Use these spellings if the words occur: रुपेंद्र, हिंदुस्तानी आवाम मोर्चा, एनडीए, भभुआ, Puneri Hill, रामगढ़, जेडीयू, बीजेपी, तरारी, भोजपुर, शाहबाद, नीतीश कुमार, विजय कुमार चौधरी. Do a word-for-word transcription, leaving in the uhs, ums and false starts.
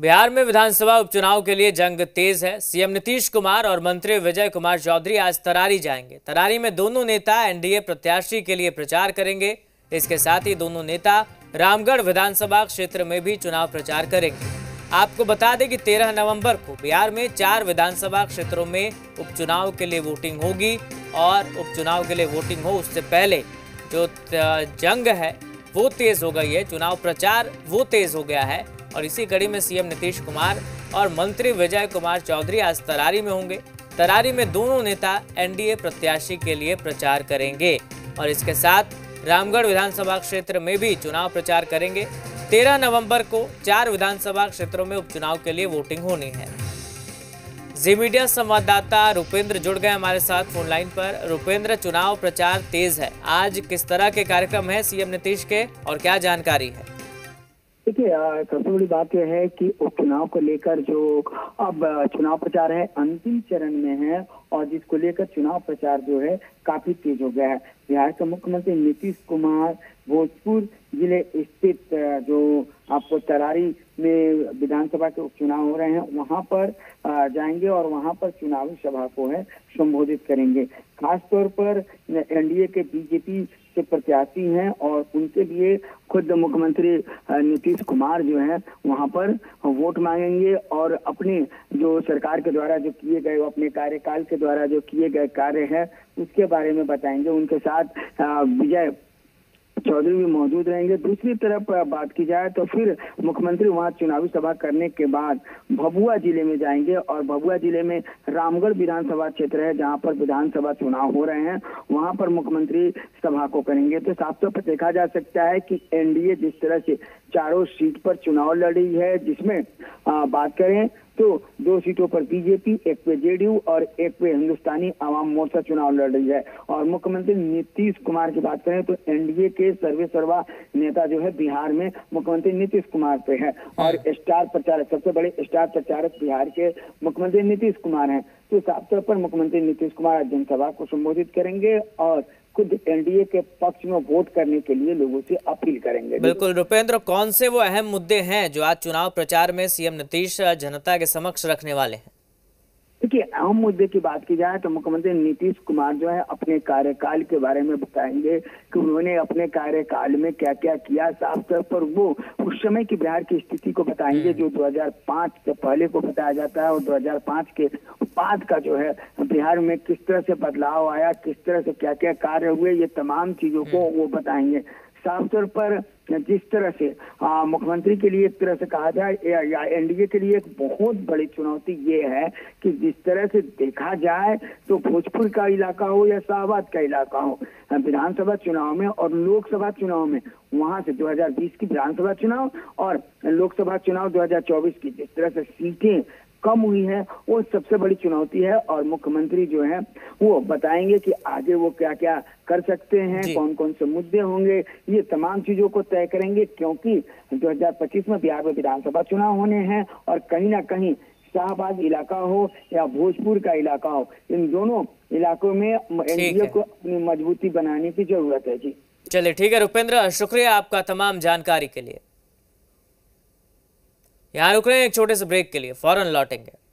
बिहार में विधानसभा उपचुनाव के लिए जंग तेज है। सीएम नीतीश कुमार और मंत्री विजय कुमार चौधरी आज तरारी जाएंगे। तरारी में दोनों नेता एनडीए प्रत्याशी के लिए प्रचार करेंगे। इसके साथ ही दोनों नेता रामगढ़ विधानसभा क्षेत्र में भी चुनाव प्रचार करेंगे। आपको बता दें कि तेरह नवंबर को बिहार में चार विधानसभा क्षेत्रों में उपचुनाव के लिए वोटिंग होगी और उपचुनाव के लिए वोटिंग हो उससे पहले जो जंग है वो तेज हो गई है, चुनाव प्रचार वो तेज हो गया है। और इसी कड़ी में सीएम नीतीश कुमार और मंत्री विजय कुमार चौधरी आज तरारी में होंगे। तरारी में दोनों नेता एनडीए प्रत्याशी के लिए प्रचार करेंगे और इसके साथ रामगढ़ विधानसभा क्षेत्र में भी चुनाव प्रचार करेंगे। तेरह नवंबर को चार विधानसभा क्षेत्रों में उपचुनाव के लिए वोटिंग होनी है। जी मीडिया संवाददाता रुपेंद्र जुड़ गए हमारे साथ फोन लाइन पर। रुपेंद्र, चुनाव प्रचार तेज है, आज किस तरह के कार्यक्रम है सीएम नीतीश के और क्या जानकारी है? देखिए, सबसे बड़ी बात यह है कि उपचुनाव को लेकर जो अब चुनाव प्रचार है अंतिम चरण में है और जिसको लेकर चुनाव प्रचार जो है काफी तेज हो गया है। बिहार के मुख्यमंत्री नीतीश कुमार भोजपुर जिले स्थित जो आपको तरारी में विधानसभा के उपचुनाव हो रहे हैं वहां पर जाएंगे और वहां पर चुनावी सभा को है संबोधित करेंगे। खासतौर पर एनडीए के बीजेपी के प्रत्याशी हैं और उनके लिए खुद मुख्यमंत्री नीतीश कुमार जो है वहां पर वोट मांगेंगे और अपने जो सरकार के द्वारा जो किए गए अपने कार्यकाल के द्वारा जो किए गए कार्य है उसके बारे में बताएंगे। उनके साथ विजय चौधरी भी मौजूद रहेंगे। दूसरी तरफ बात की जाए तो फिर मुख्यमंत्री वहां चुनावी सभा करने के बाद भभुआ जिले में जाएंगे और भभुआ जिले में रामगढ़ विधानसभा क्षेत्र है जहां पर विधानसभा चुनाव हो रहे हैं, वहां पर मुख्यमंत्री सभा को करेंगे। तो साफ तौर पर देखा जा सकता है कि एनडीए जिस तरह से चारों सीट पर चुनाव लड़ रही है, जिसमें आ, बात करें तो दो सीटों पर बीजेपी, एक पे जेडीयू और एक पे हिंदुस्तानी आवाम मोर्चा चुनाव लड़ रही है। और मुख्यमंत्री नीतीश कुमार की बात करें तो एनडीए के सर्वे सर्वा नेता जो है बिहार में मुख्यमंत्री नीतीश कुमार पे है और स्टार प्रचारक, सबसे बड़े स्टार प्रचारक बिहार के मुख्यमंत्री नीतीश कुमार हैं। तो साफ तौर पर मुख्यमंत्री नीतीश कुमार आज जनसभा को संबोधित करेंगे और खुद एनडीए के पक्ष में वोट करने के लिए लोगों से अपील करेंगे। बिल्कुल रुपेंद्र, कौन से वो अहम मुद्दे हैं जो आज चुनाव प्रचार में सीएम नीतीश जनता के समक्ष रखने वाले हैं? देखिए, अहम मुद्दे की बात की जाए तो मुख्यमंत्री नीतीश कुमार जो है अपने कार्यकाल के बारे में बताएंगे कि उन्होंने अपने कार्यकाल में क्या क्या किया। साफ तौर पर वो उस समय की बिहार की स्थिति को बताएंगे जो दो हज़ार पाँच से पहले को बताया जाता है और दो हज़ार पाँच के बाद का जो है बिहार में किस तरह से बदलाव आया, किस तरह से क्या क्या कार्य हुए, ये तमाम चीजों को वो बताएंगे। साफ तौर पर जिस तरह से मुख्यमंत्री के लिए एक तरह से कहा जाए या एनडीए के लिए एक बहुत बड़ी चुनौती ये है कि जिस तरह से देखा जाए तो भोजपुर का इलाका हो या शाहबाद का इलाका हो, विधानसभा चुनाव में और लोकसभा चुनाव में वहां से दो हज़ार बीस की विधानसभा चुनाव और लोकसभा चुनाव दो हज़ार चौबीस की जिस तरह से सीटें कम हुई है वो सबसे बड़ी चुनौती है। और मुख्यमंत्री जो है वो बताएंगे कि आगे वो क्या क्या कर सकते हैं, कौन कौन से मुद्दे होंगे, ये तमाम चीजों को तय करेंगे क्योंकि दो हज़ार पच्चीस में बिहार में विधानसभा चुनाव होने हैं और कहीं ना कहीं शाहबाद इलाका हो या भोजपुर का इलाका हो, इन दोनों इलाकों में एनडीए को अपनी मजबूती बनाने की जरूरत है। जी चलिए, ठीक है रुपेंद्र, शुक्रिया आपका तमाम जानकारी के लिए। यहाँ रुक रहे हैं एक छोटे से ब्रेक के लिए, फौरन लौटेंगे।